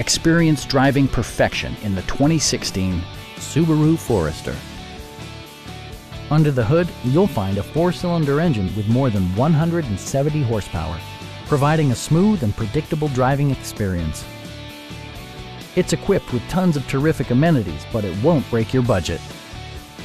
Experience driving perfection in the 2016 Subaru Forester. Under the hood, you'll find a four-cylinder engine with more than 170 horsepower, providing a smooth and predictable driving experience. It's equipped with tons of terrific amenities, but it won't break your budget,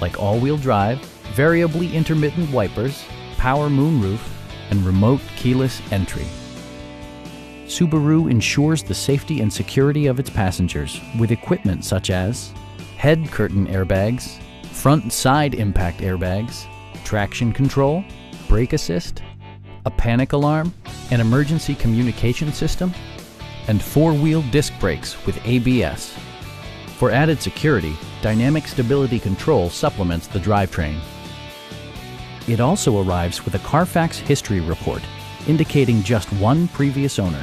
like all-wheel drive, variably intermittent wipers, power moonroof, and remote keyless entry. Subaru ensures the safety and security of its passengers with equipment such as head curtain airbags, front and side impact airbags, traction control, brake assist, a panic alarm, an emergency communication system, and four-wheel disc brakes with ABS. For added security, dynamic stability control supplements the drivetrain. It also arrives with a Carfax history report, indicating just one previous owner.